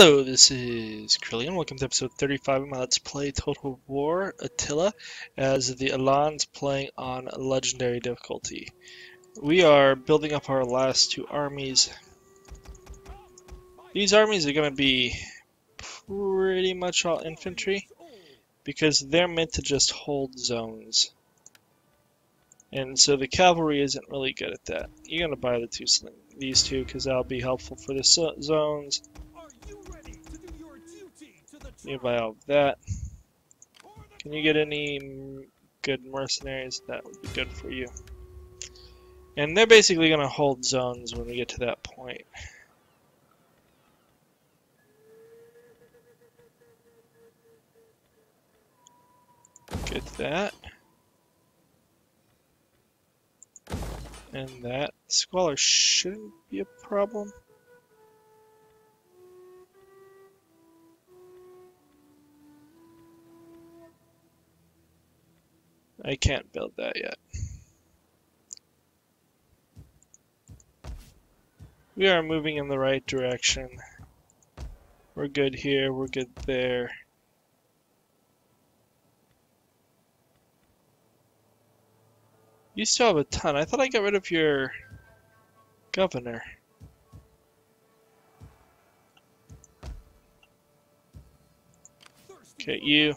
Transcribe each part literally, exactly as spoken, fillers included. Hello, this is Krillian. Welcome to episode thirty-five of my Let's Play Total War: Attila, as the Alans playing on Legendary Difficulty. We are building up our last two armies. These armies are going to be pretty much all infantry, because they're meant to just hold zones. And so the cavalry isn't really good at that. You're going to buy the two sling these two, because that'll be helpful for the so zones. You buy all of that. Can you get any good mercenaries? That would be good for you. And they're basically going to hold zones when we get to that point. Get that. And that. Squalor shouldn't be a problem. I can't build that yet. We are moving in the right direction. We're good here, we're good there. You still have a ton. I thought I got rid of your governor. Okay, you.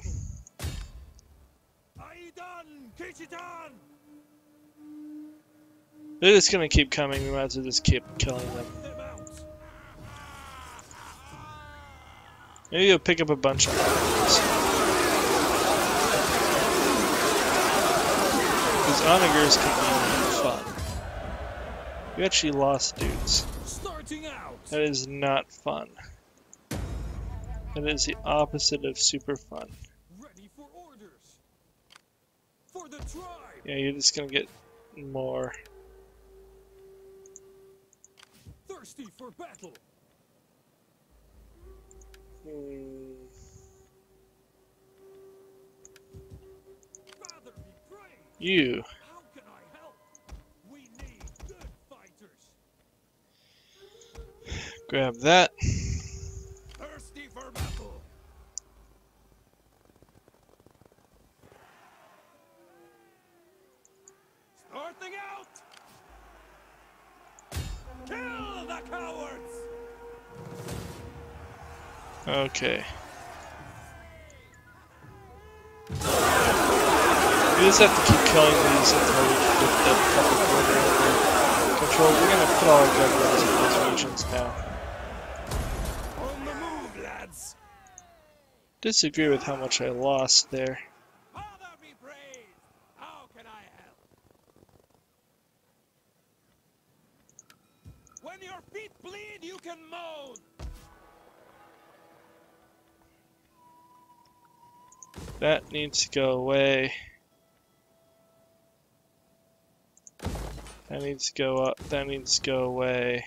They're just gonna keep coming, we might as well just keep killing them. Maybe you'll pick up a bunch of these. Because onagers can be fun. We actually lost dudes. That is not fun. That is the opposite of super fun. Yeah, you're just gonna get more. Thirsty for battle. Hmm. Father, be brave. You. How can I help? We need good fighters. Grab that. Thirsty for battle. Starting out. Kill the cowards! Okay. We just have to keep killing these until we can get the public order under control. We're gonna put all our governors in those regions now. On the move, lads. Disagree with how much I lost there. Bleed, you can moan. That needs to go away. That needs to go up. That needs to go away.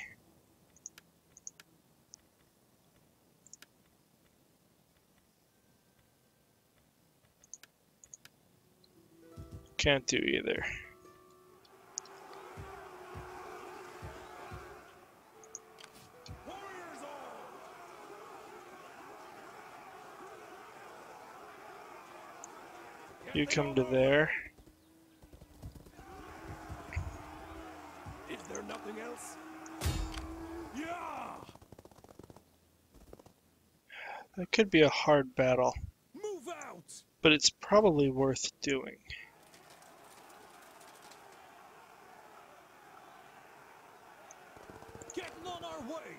Can't do either. You come to there. Is there nothing else? Yeah. That could be a hard battle. Move out. But it's probably worth doing. Getting on our way.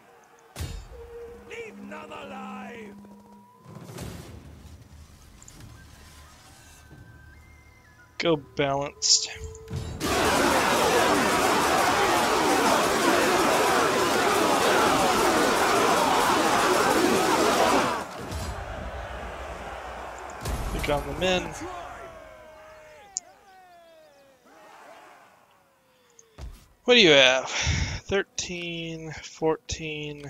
Leave none alive. Go balanced. Pick on the men. What do you have? Thirteen, fourteen,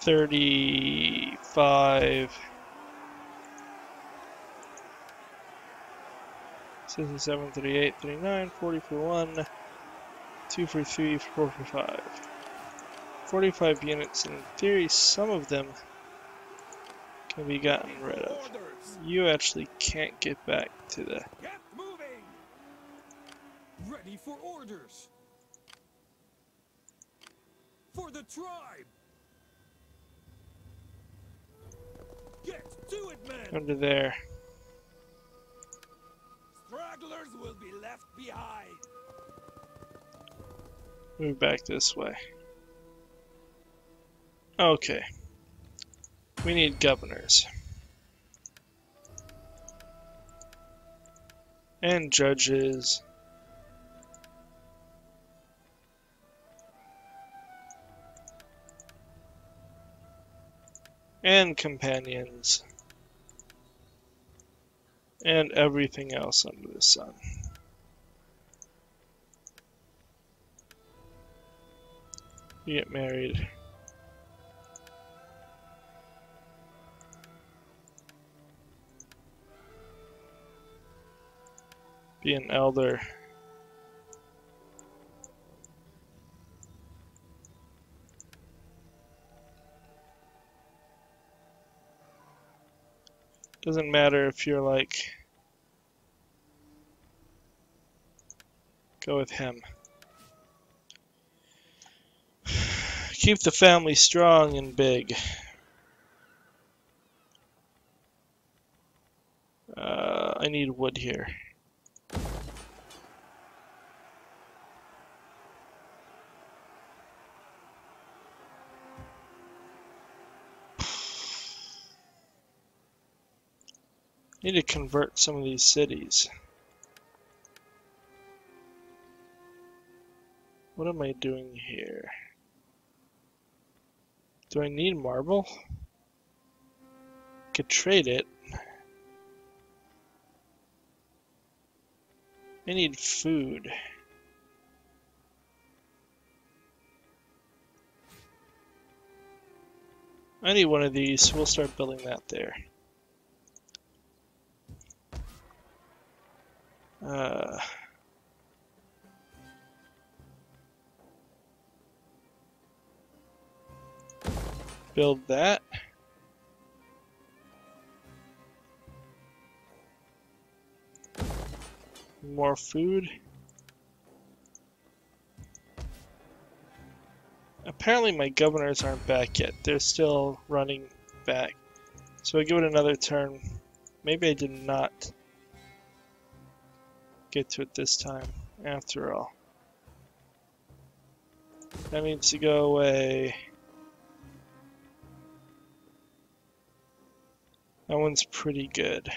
thirty-five. sixty-seven, thirty-eight, thirty-nine, forty, forty-one, two, forty-three, four, forty-five. forty-five units, and in theory some of them can be gotten rid of. You actually can't get back to the... Get moving. Ready for orders. For the tribe. Get to it, man. Under there. Stragglers will be left behind. Move back this way. Okay. We need governors. And judges. And companions. And everything else under the sun. You get married. Be an elder. Doesn't matter if you're like, go with him. Keep the family strong and big. Uh, I need wood here. Need to convert some of these cities. What am I doing here? Do I need marble? Could trade it. I need food. I need one of these, so we'll start building that there. Uh, build that. More food. Apparently my governors aren't back yet. They're still running back. So I give it another turn. Maybe I did not get to it this time, after all. That needs to go away. That one's pretty good.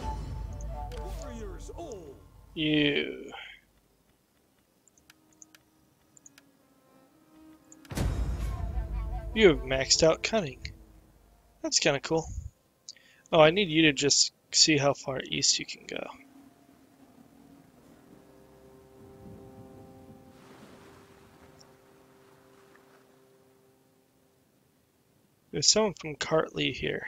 Warriors, oh. You. You have maxed out cutting. That's kind of cool. Oh, I need you to just see how far east you can go. There's someone from Kartli here.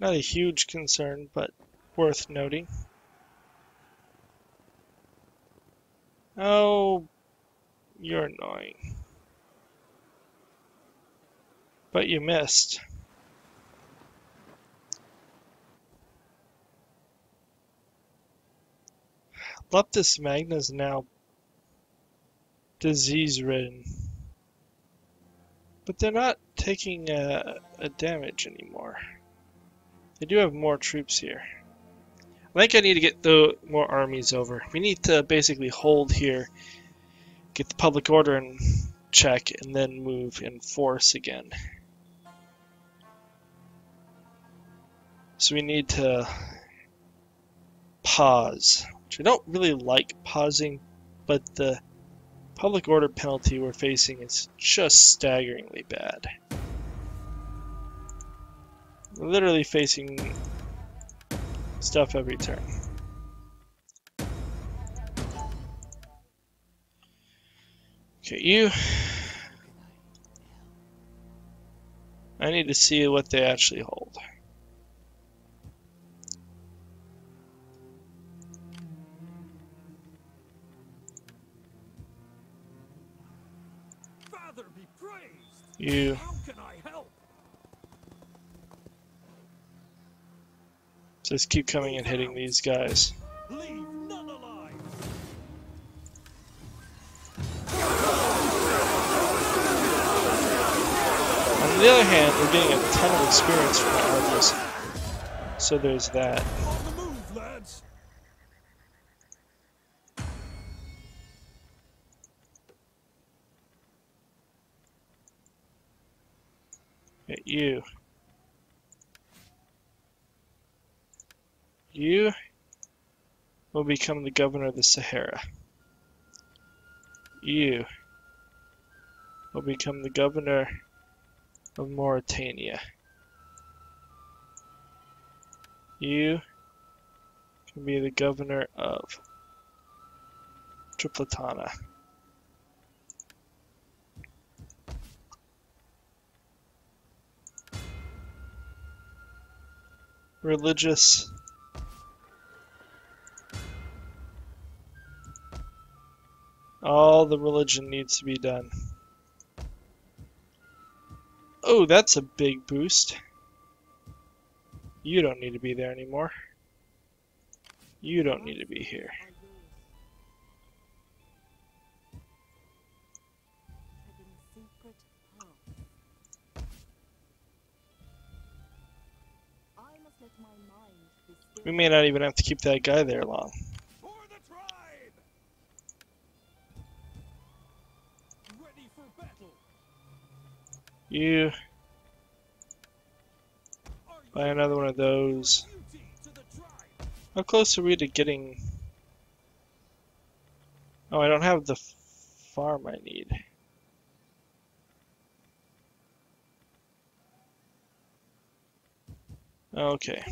Not a huge concern, but worth noting. Oh, you're annoying. But you missed. Leptis Magna is now disease-ridden, but they're not taking a, a damage anymore. They do have more troops here. I think I need to get the more armies over. We need to basically hold here, get the public order in check, and then move in force again. So we need to pause. Which I don't really like pausing, but the public order penalty we're facing is just staggeringly bad. We're literally facing stuff every turn. Okay, you. I need to see what they actually hold. Father be praised. You. How can I help? So just keep coming and hitting these guys. Leave none alive. On the other hand, we're getting a ton of experience from our armies. So there's that. On the move, lads. At you. You will become the governor of the Sahara. You will become the governor of Mauritania. You can be the governor of Tripolitania. Religious all the religion needs to be done. Oh, that's a big boost. You don't need to be there anymore. You don't need to be here. We may not even have to keep that guy there long. For the tribe. Ready for battle. You buy another one of those. How close are we to getting? Oh, I don't have the farm I need. Okay.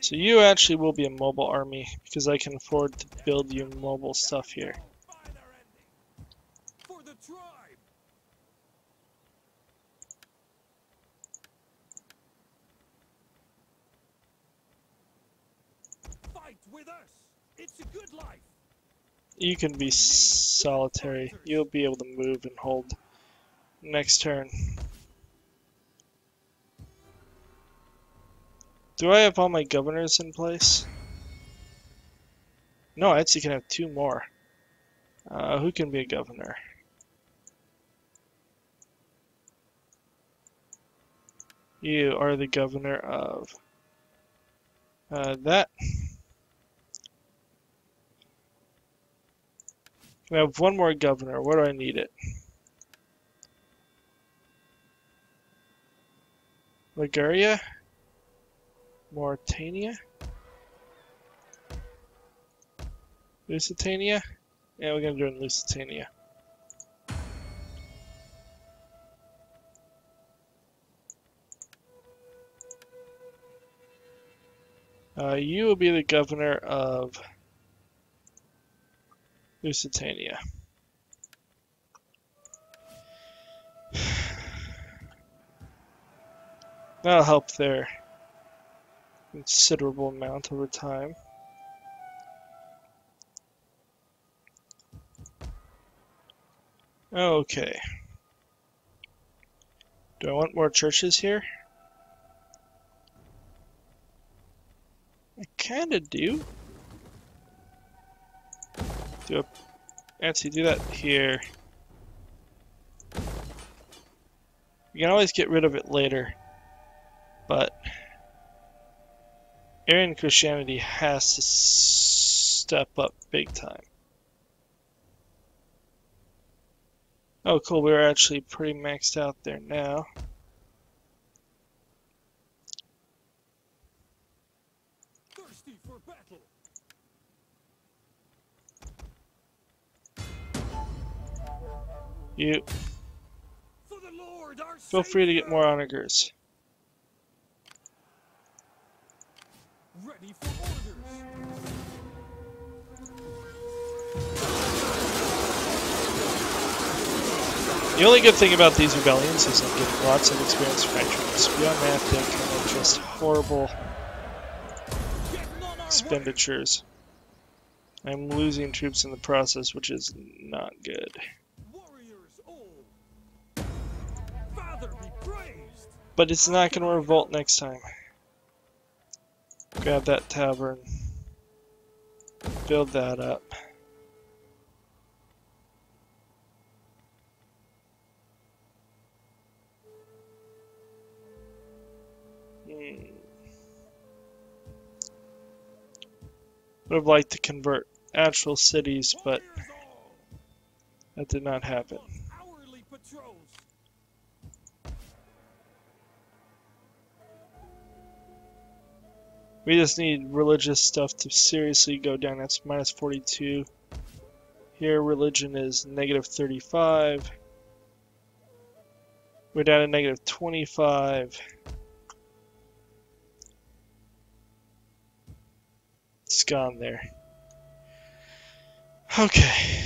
So you actually will be a mobile army, because I can afford to build you mobile stuff here. Fight with us. It's a good life. You can be solitary. You'll be able to move and hold next turn. Do I have all my governors in place? No, I actually can have two more. Uh, who can be a governor? You are the governor of uh, that. We have one more governor. Where do I need it? Liguria? Mauritania, Lusitania, yeah, we're gonna do it in Lusitania. Uh, you will be the governor of Lusitania. That'll help there. Considerable amount over time. Okay. Do I want more churches here? I kinda do. Do a actually do that here. You can always get rid of it later, but Arian Christianity has to step up big time. Oh cool, we're actually pretty maxed out there now. Thirsty for battle. You for the Lord, our feel free to get more onagers. Ready for orders. The only good thing about these rebellions is I'm getting lots of experience from my troops. Beyond that, they're kind of just horrible expenditures. I'm losing troops in the process, which is not good. But it's not going to revolt next time. Grab that tavern. Build that up. Hmm. Would have liked to convert actual cities, but that did not happen. We just need religious stuff to seriously go down. That's minus forty-two. Here, religion is negative thirty-five. We're down to negative twenty-five. It's gone there. Okay.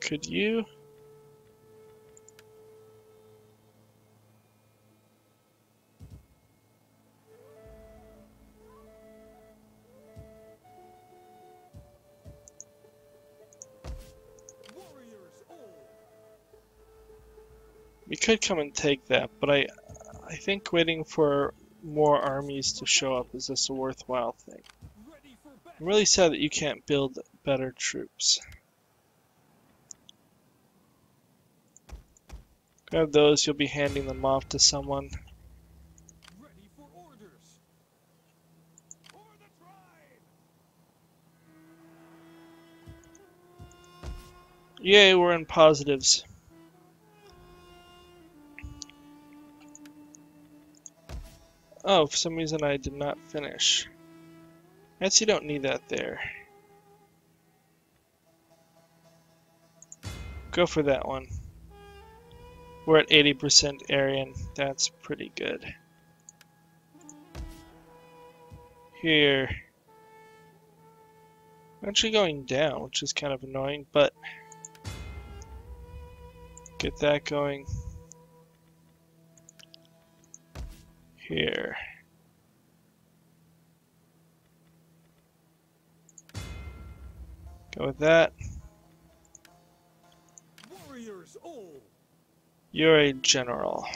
Could you? We could come and take that, but I I think waiting for more armies to show up is just a worthwhile thing. I'm really sad that you can't build better troops. Grab those, you'll be handing them off to someone. Yay, we're in positives. Oh, for some reason I did not finish. That's, you don't need that there. Go for that one. We're at eighty percent Arian. That's pretty good. Here. I'm actually going down, which is kind of annoying, but get that going. Here. Go with that. Warriors, all. You're a general.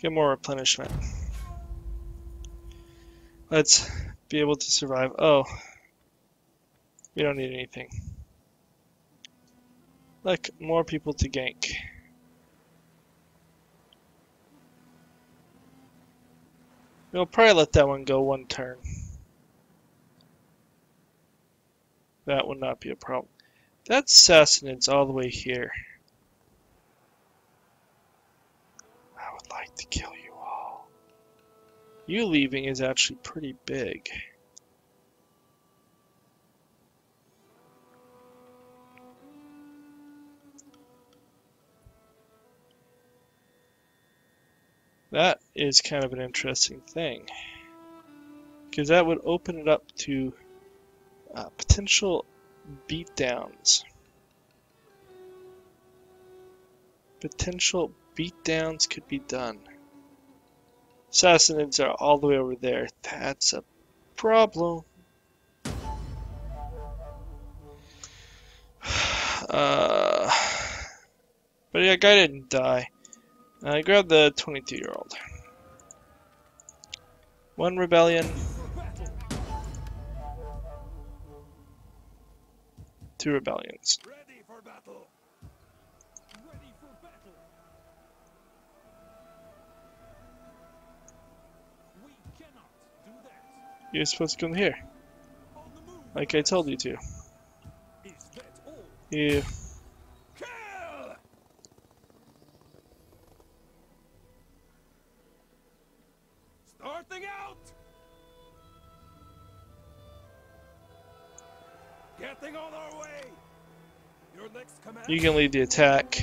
Get more replenishment. Let's be able to survive. Oh, we don't need anything. Like, more people to gank. We'll probably let that one go one turn. That would not be a problem. That's Sassanids all the way here. I would like to kill you all. You leaving is actually pretty big. That is kind of an interesting thing, because that would open it up to uh, potential beatdowns. Potential beatdowns could be done. Sassanids are all the way over there. That's a problem. Uh, but yeah, guy didn't die. I uh, grabbed the twenty-two year old. One rebellion. Two rebellions. Ready for battle. Ready for battle. We cannot do that. You're supposed to come here. Like I told you to. Is that all? Yeah. Out. Getting on our way. Your next command. You can lead the attack.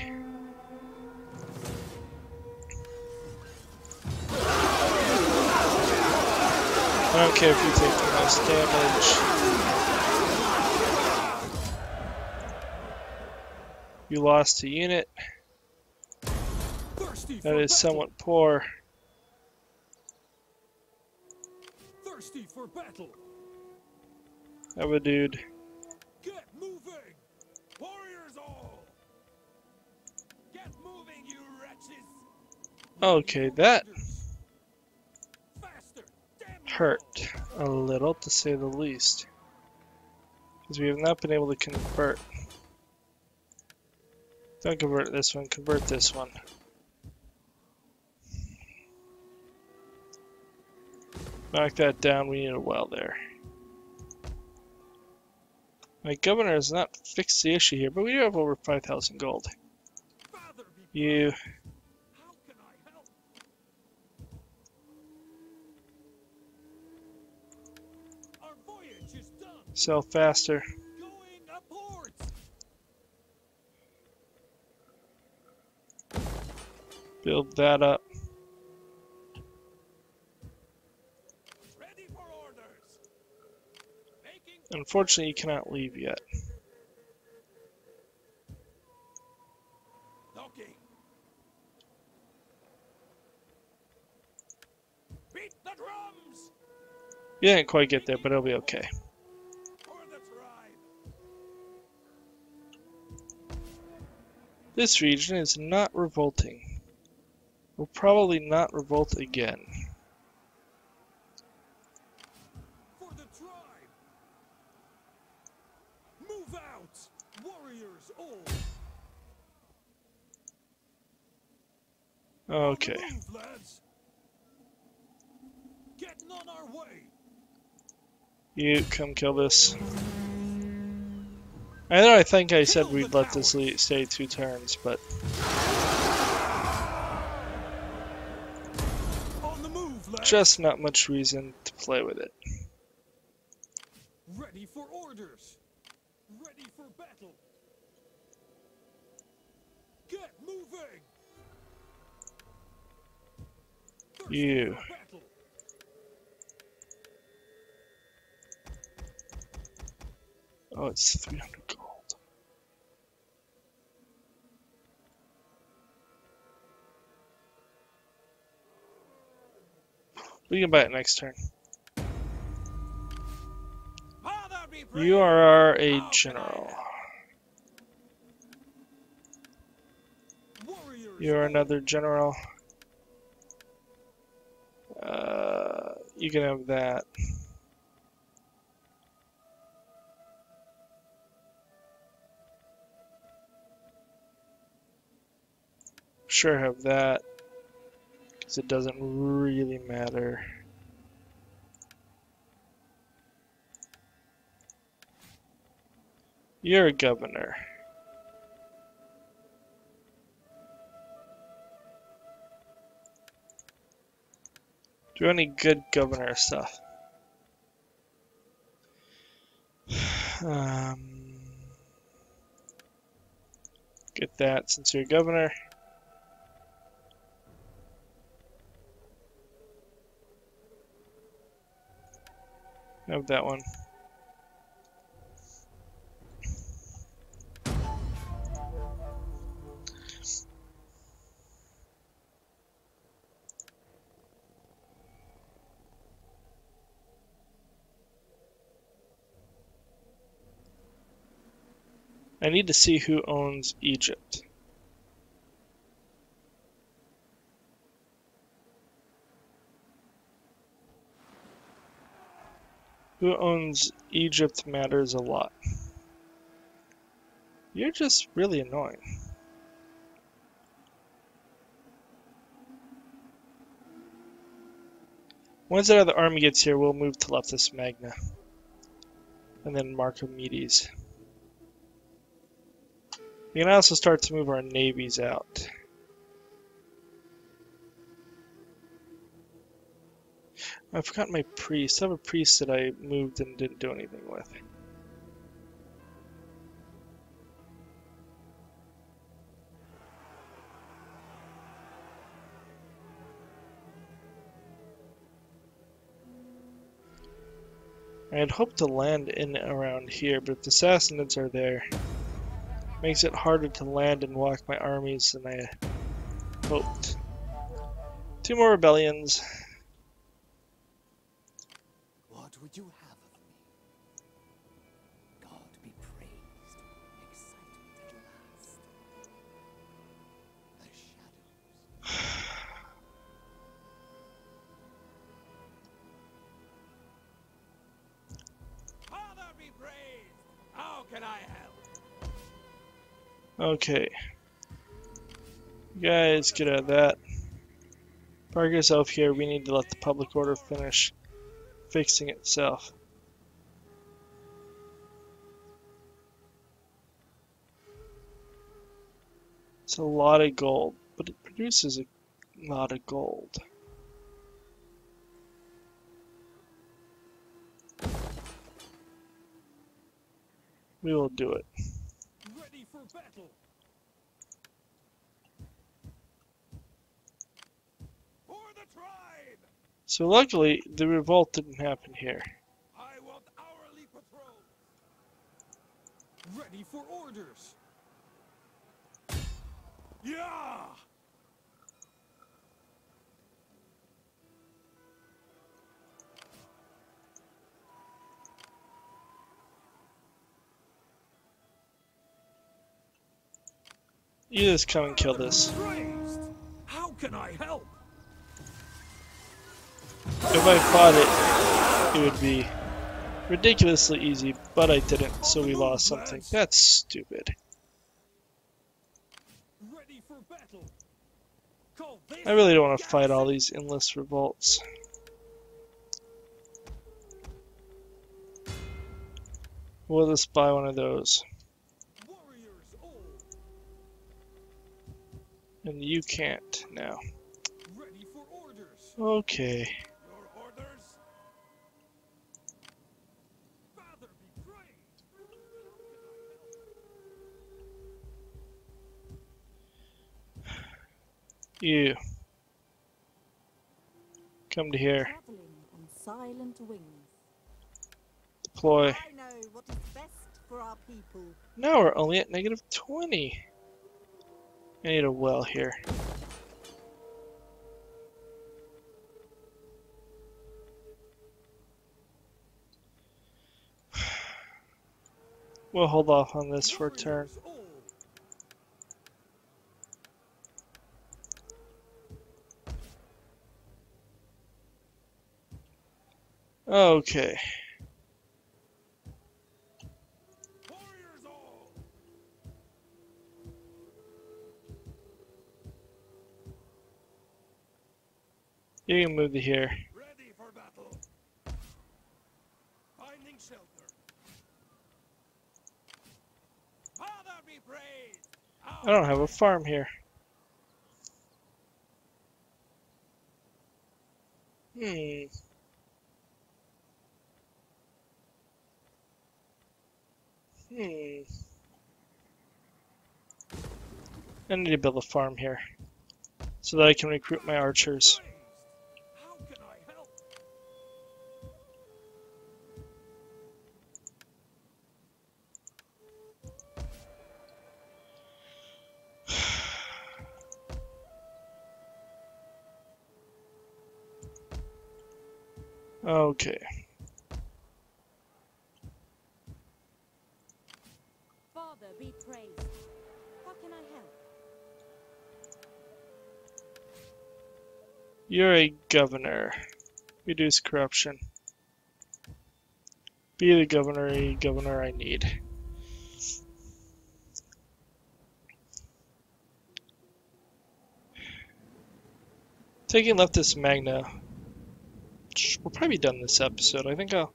I don't care if you take the most damage. You lost a unit. That is somewhat poor. Thirsty for battle. Have a dude. Get moving, warriors all. Get moving, you wretches. Okay, that hurt a little, to say the least, because we have not been able to convert. Don't convert this one. Convert this one. Knock that down. We need a well there. My governor has not fixed the issue here, but we do have over five thousand gold. You. Sell faster. Build that up. Unfortunately, you cannot leave yet. Okay. Beat the drums. You didn't quite get there, but it'll be okay. This region is not revolting. Will probably not revolt again. Okay. Move, lads. Getting on our way. You come kill this. I know I think I kill said we'd let cowards. This stay two turns, but on the move, lads. Just not much reason to play with it. Ready for orders. Ready for battle. Get moving. You. Oh, it's three hundred gold. We can buy it next turn. You are our aid general. You are another general. Uh, you can have that. Sure, have that, because it doesn't really matter. You're a governor. Do any good governor stuff? Um, get that since you're governor. Have that one. I need to see who owns Egypt. Who owns Egypt matters a lot. You're just really annoying. Once that other army gets here, we'll move to Leptis Magna. And then Marcomedes. We can also start to move our navies out. I forgot my priest. I have a priest that I moved and didn't do anything with. I had hoped to land in around here, but if the Sassanids are there, Makes it harder to land and walk my armies than I hoped. Two more rebellions. What would you have of me? God be praised. Excitement at last. The shadows. Father be praised. How can I help? Okay. You guys, get out of that. Park yourself here, we need to let the public order finish fixing itself. It's a lot of gold, but it produces a lot of gold. We will do it. Ready for battle. So luckily, the revolt didn't happen here. I want hourly patrol. Ready for orders. Yeah. You just come and kill this. How can I help? If I fought it, it would be ridiculously easy, but I didn't, so we lost something. That's stupid. I really don't want to fight all these endless revolts. We'll just buy one of those. And you can't now. Okay. You come to here. On silent wings. Deploy. I know what is best for our people. Now we're only at negative twenty. I need a well here. We'll hold off on this for a turn. Okay. You can move to here. Ready for battle. Finding shelter. Father be praised. I don't have a farm here. Hmm. Hmm. I need to build a farm here so that I can recruit my archers. How can I help? Okay. Be praised. How can I help? You're a governor. Reduce corruption. Be the governor, governor I need. Taking Leptis Magna. We'll probably be done this episode. I think I'll.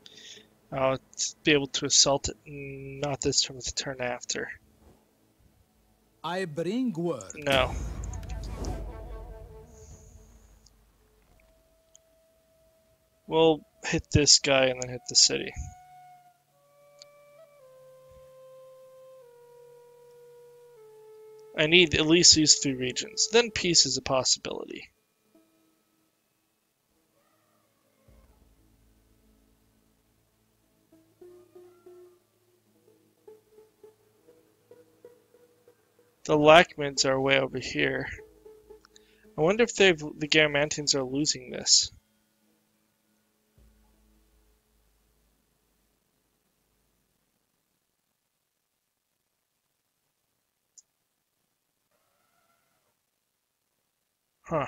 I'll be able to assault it, not this turn, but the turn after. I bring word. No. We'll hit this guy and then hit the city. I need at least these three regions. Then peace is a possibility. The Lachmids are way over here. I wonder if they've the Garamantians are losing this. Huh.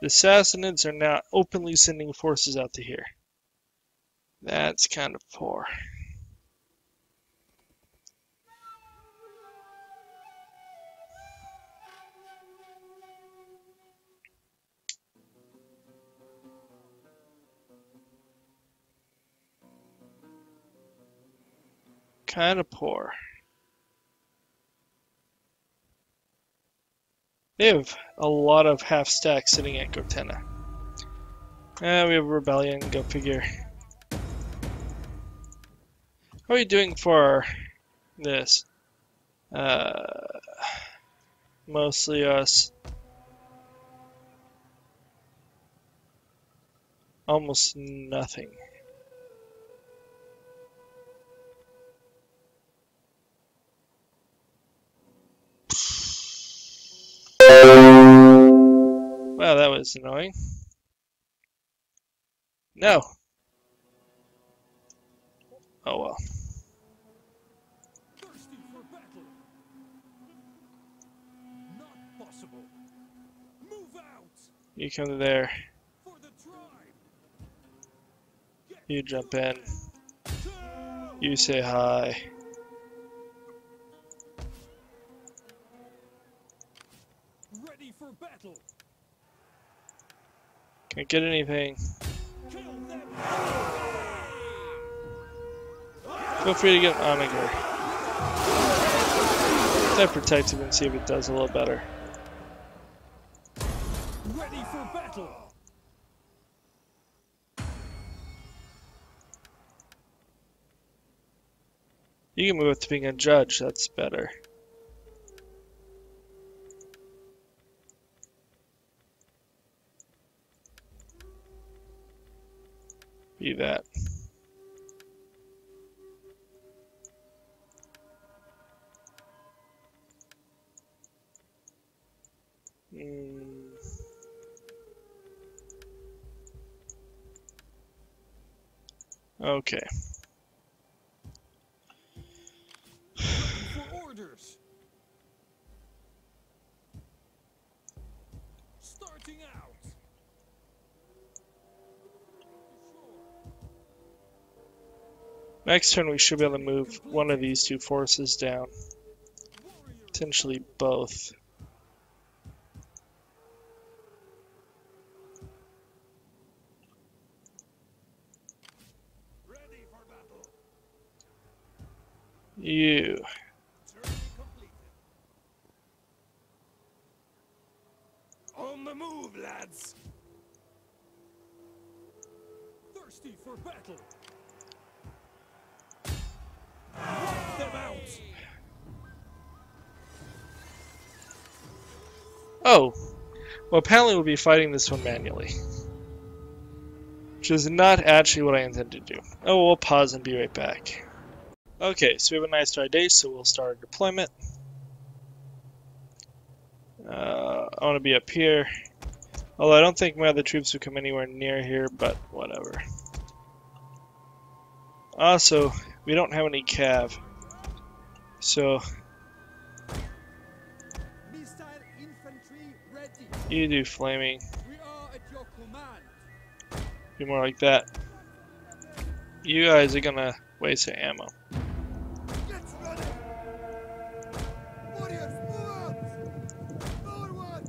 The Sassanids are now openly sending forces out to here. That's kind of poor. Kind of poor. They have a lot of half stacks sitting at Gotenna. Ah, we have a rebellion, go figure. How are you doing for this? Uh, mostly us. Almost nothing. Wow, that was annoying. No. Oh well. Thirsty for battle. Not possible. Move out. You come there. For the tribe. You jump in. You say hi. Ready for battle. Can't get anything. Feel free to get an Onager. That protects him and see if it does a little better. Ready for battle. You can move up to being a judge, that's better. Be that. Mm. Okay. For orders. Starting out. Next turn we should be able to move one of these two forces down. Potentially both. You. On the move, lads. Thirsty for battle. Oh, well apparently we'll be fighting this one manually, which is not actually what I intend to do. Oh, we'll pause and be right back. Okay, so we have a nice dry day, so we'll start our deployment. Uh, I want to be up here, although I don't think my other troops will come anywhere near here, but whatever. Also, we don't have any cav, so you do flaming. We are at your command. Be more like that. You guys are gonna waste your ammo. Let's run it. Warriors, move out. Forward.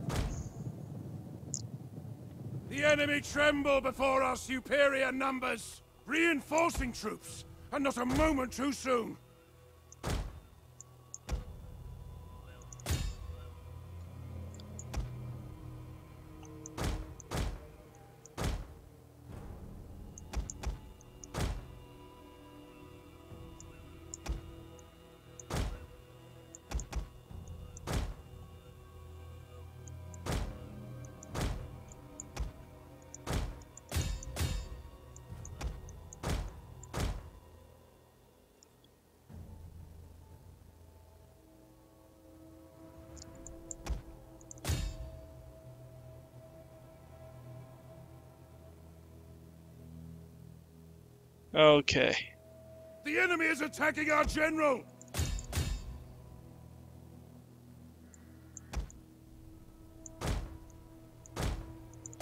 The enemy tremble before our superior numbers. Reinforcing troops, and not a moment too soon. Okay. The enemy is attacking our general!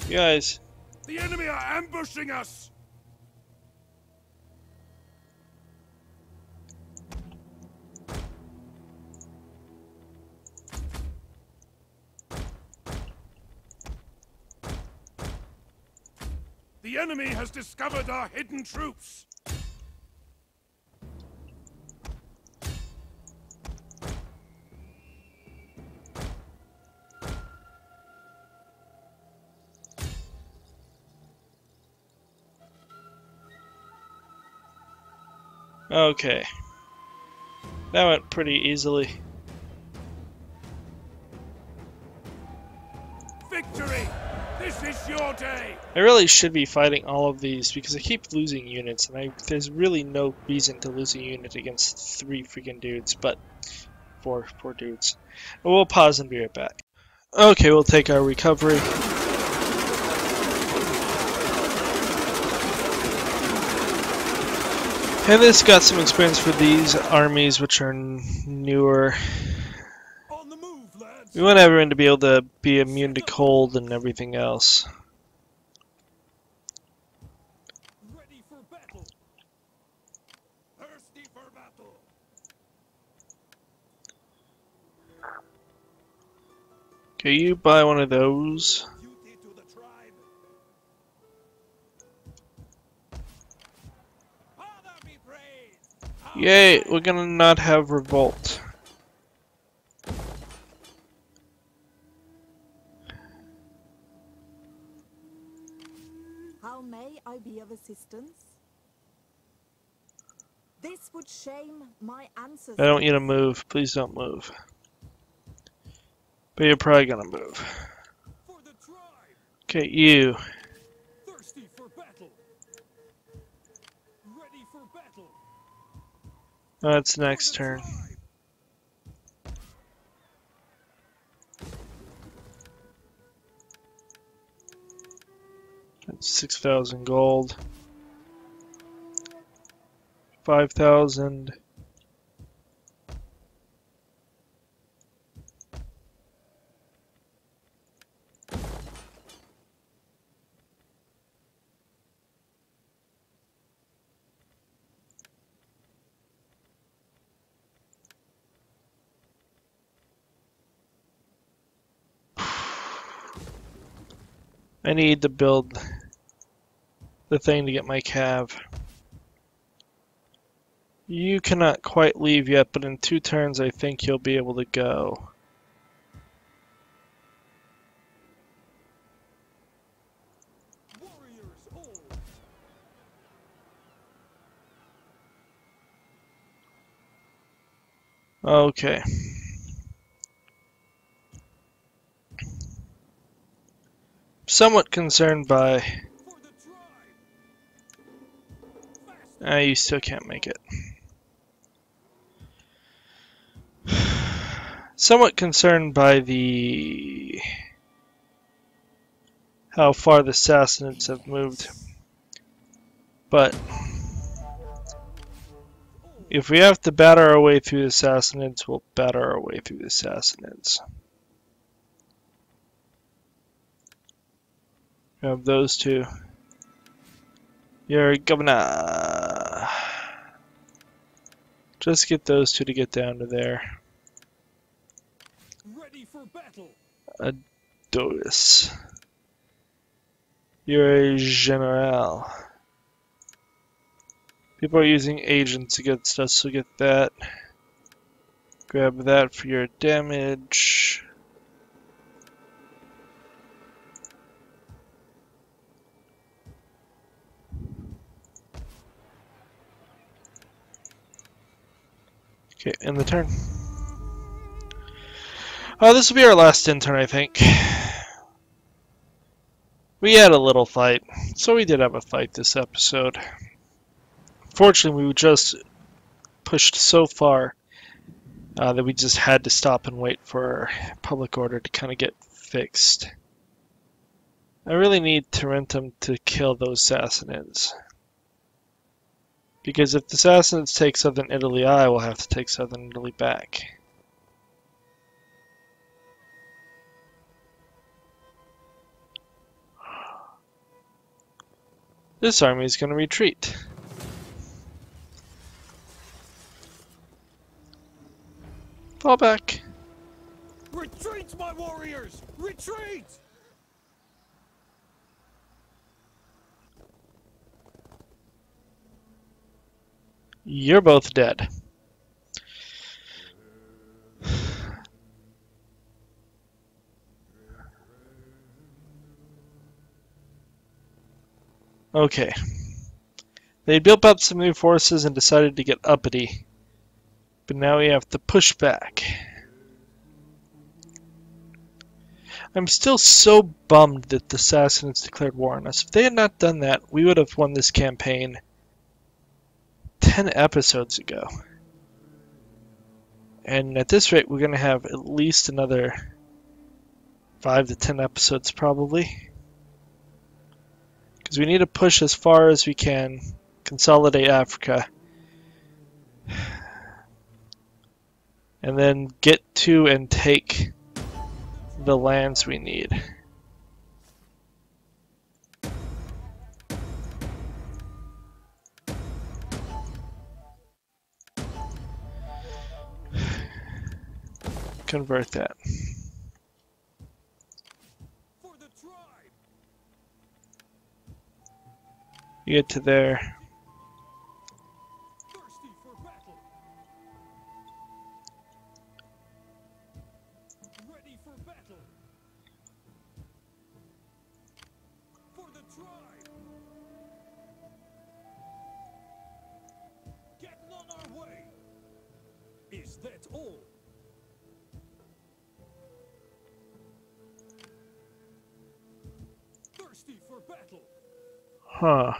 You guys. The enemy are ambushing us! The enemy has discovered our hidden troops! Okay. That went pretty easily. Victory! This is your day! I really should be fighting all of these because I keep losing units, and I, there's really no reason to lose a unit against three freaking dudes, but four, four dudes. We'll pause and be right back. Okay, we'll take our recovery. And this got some experience for these armies, which are newer. On the move, lads. We want everyone to be able to be immune to cold and everything else. Ready for battle. Thirsty for battle. Okay, you buy one of those. Yay, we're gonna not have revolt. How may I be of assistance? This would shame my ancestors. I don't need to move. Please don't move. But you're probably gonna move. For the tribe. Okay, you. Thirsty for battle. Ready for battle. Oh, it's next turn. That's six thousand gold. Five thousand. I need to build the thing to get my cav. You cannot quite leave yet, but in two turns I think you'll be able to go. Okay. Somewhat concerned by... Ah, you still can't make it. Somewhat concerned by the... how far the Sassanids have moved. But... if we have to batter our way through the Sassanids, we'll batter our way through the Sassanids. Of those two. Your governor. Just get those two to get down to there. Ready for battle. Adonis. You're a general. People are using agents against us, so get that. Grab that for your damage. Okay, end the turn. Oh, this will be our last end turn, I think. We had a little fight. So we did have a fight this episode. Fortunately, we just pushed so far uh, that we just had to stop and wait for public order to kind of get fixed. I really need Tarentum to kill those Sassanids. Because if the Sassanids take southern Italy, I will have to take southern Italy back. This army is going to retreat. Fall back. Retreat, my warriors! Retreat! You're both dead. Okay. They built up some new forces and decided to get uppity. But now we have to push back. I'm still so bummed that the Sassanids declared war on us. If they had not done that, we would have won this campaign ten episodes ago. And at this rate, we're going to have at least another five to ten episodes probably. Because we need to push as far as we can, consolidate Africa, and then get to and take the lands we need. Convert that. For the tribe. You get to there. Thirsty for battle. Ready for battle. For the tribe. Getting on our way. Is that all? Thirsty for battle. Huh.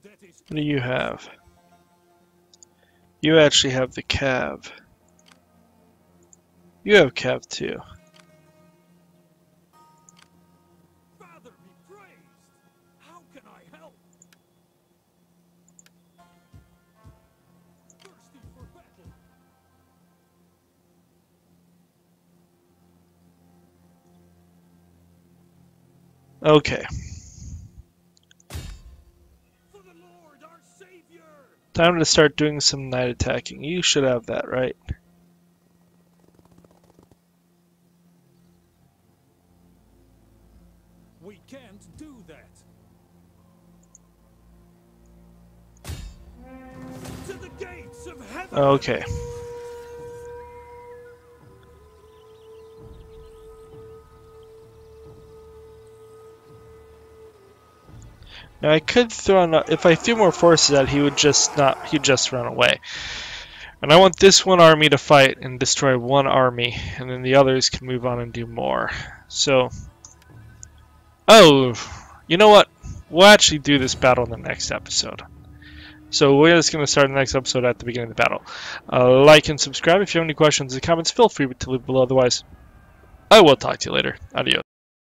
What do you have? You actually have the cav. You have cav too. Father be praised. How can I help? Thirsty for battle. Okay. Time to start doing some night attacking. You should have that, right? We can't do that. To the gates of heaven. Okay. Now I could throw on, if I threw more forces at, he would just not, he'd just run away. And I want this one army to fight and destroy one army, and then the others can move on and do more. So, oh, you know what? We'll actually do this battle in the next episode. So we're just going to start the next episode at the beginning of the battle. Uh, like and subscribe. If you have any questions or comments, feel free to leave below. Otherwise, I will talk to you later. Adios.